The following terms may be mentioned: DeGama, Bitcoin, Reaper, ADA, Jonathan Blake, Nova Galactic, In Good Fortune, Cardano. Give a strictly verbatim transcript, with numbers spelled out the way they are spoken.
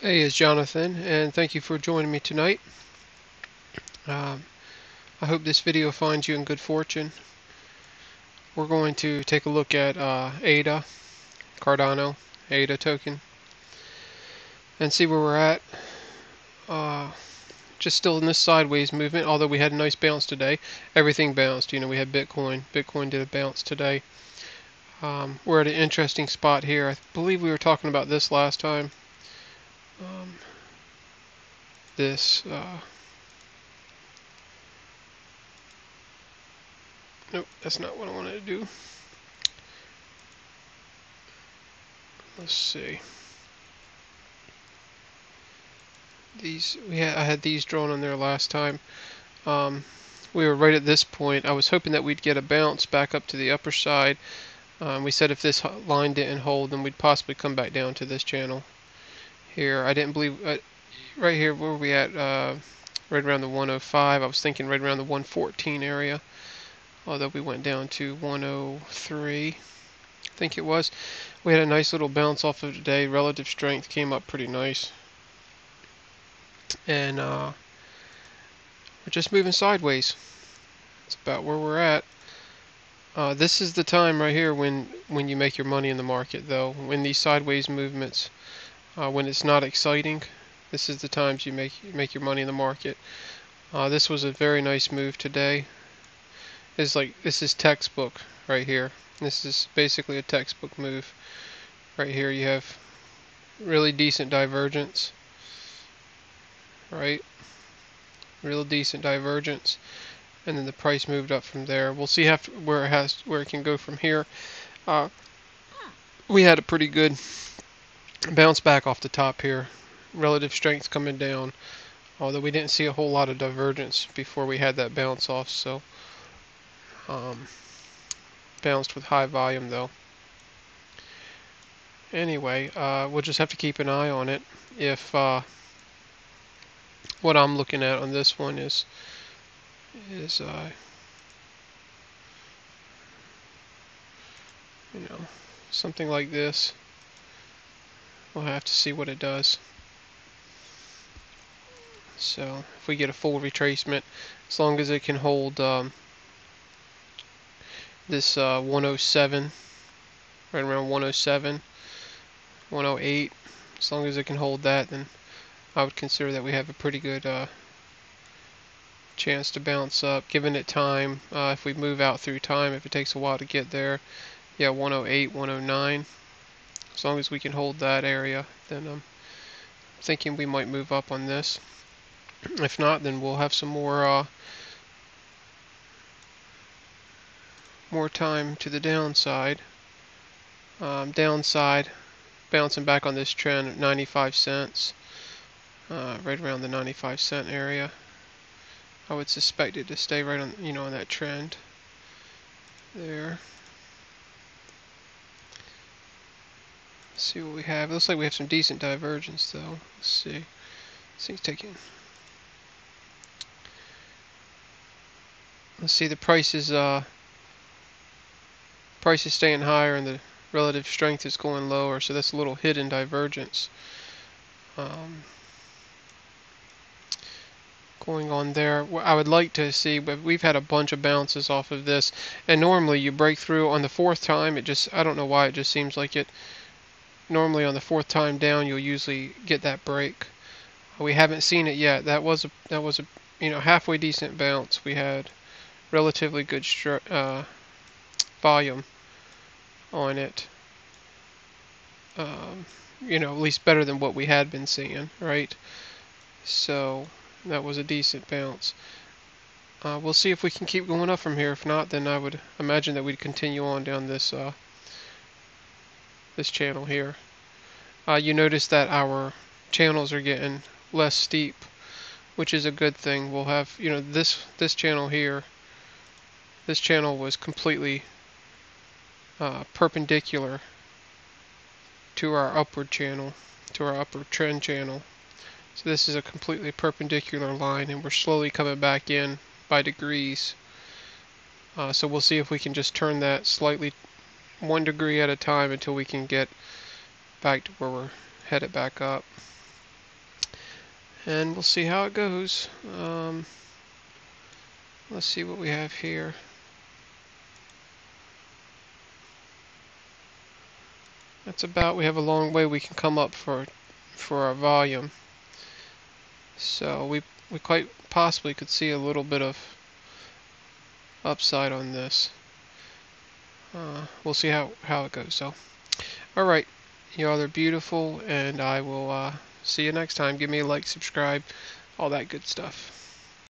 Hey, it's Jonathan, and thank you for joining me tonight. Um, I hope this video finds you in good fortune. We're going to take a look at uh, A D A, Cardano, A D A token, and see where we're at. Uh, just still in this sideways movement, although we had a nice bounce today. Everything bounced. You know, we had Bitcoin. Bitcoin did a bounce today. Um, we're at an interesting spot here. I believe we were talking about this last time. Um, this, uh, nope, that's not what I wanted to do. Let's see. These, we had, I had these drawn on there last time. Um, we were right at this point. I was hoping that we'd get a bounce back up to the upper side. Um, we said if this line didn't hold, then we'd possibly come back down to this channel. Here, I didn't believe, uh, right here, where were we at, uh, right around the one oh five, I was thinking right around the one fourteen area, although we went down to one oh three, I think it was. We had a nice little bounce off of today, relative strength came up pretty nice, and uh, we're just moving sideways. That's about where we're at. Uh, this is the time right here when, when you make your money in the market, though, when these sideways movements. Uh, when it's not exciting, this is the times you make you make your money in the market. Uh, this was a very nice move today. It's like this is textbook right here. This is basically a textbook move right here. You have really decent divergence, right? Real decent divergence, and then the price moved up from there. We'll see how where it has where it can go from here. Uh, we had a pretty good bounce back off the top here. Relative strength coming down, although we didn't see a whole lot of divergence before we had that bounce off, so um, bounced with high volume though. Anyway, uh, we'll just have to keep an eye on it. If uh, what I'm looking at on this one is is uh, you know, something like this. We'll have to see what it does. So if we get a full retracement, as long as it can hold um, this uh, one oh seven, right around one oh seven, one oh eight, as long as it can hold that, then I would consider that we have a pretty good uh, chance to bounce up, given it time. Uh, if we move out through time, if it takes a while to get there, yeah, one oh eight, one oh nine. As long as we can hold that area, then I'm thinking we might move up on this. If not, then we'll have some more uh, more time to the downside. Um, downside, bouncing back on this trend at ninety-five cents, uh, right around the ninety-five cent area. I would suspect it to stay right on, you know, on that trend there. See what we have. It looks like we have some decent divergence though. Let's see. This thing's taking. Let's see, the price is uh price is staying higher and the relative strength is going lower, so that's a little hidden divergence um, going on there. I would like to see, but we've had a bunch of bounces off of this, and normally you break through on the fourth time. It just, I don't know why, it just seems like it. Normally on the fourth time down you'll usually get that break. We haven't seen it yet. That was a that was a you know, halfway decent bounce. We had relatively good str uh, volume on it. Um, you know, at least better than what we had been seeing, right? So that was a decent bounce. Uh, we'll see if we can keep going up from here. If not, then I would imagine that we'd continue on down this. Uh, this channel here. Uh, you notice that our channels are getting less steep, which is a good thing. We'll have, you know, this this channel here, this channel was completely uh, perpendicular to our upward channel, to our upward trend channel. So this is a completely perpendicular line, and we're slowly coming back in by degrees. Uh, so we'll see if we can just turn that slightly one degree at a time until we can get back to where we're headed back up. and we'll see how it goes. Um, let's see what we have here. That's about, we have a long way we can come up for for our volume. So we we quite possibly could see a little bit of upside on this. Uh, we'll see how, how it goes. So, all right, y'all are beautiful, and I will uh, see you next time. Give me a like, subscribe, all that good stuff.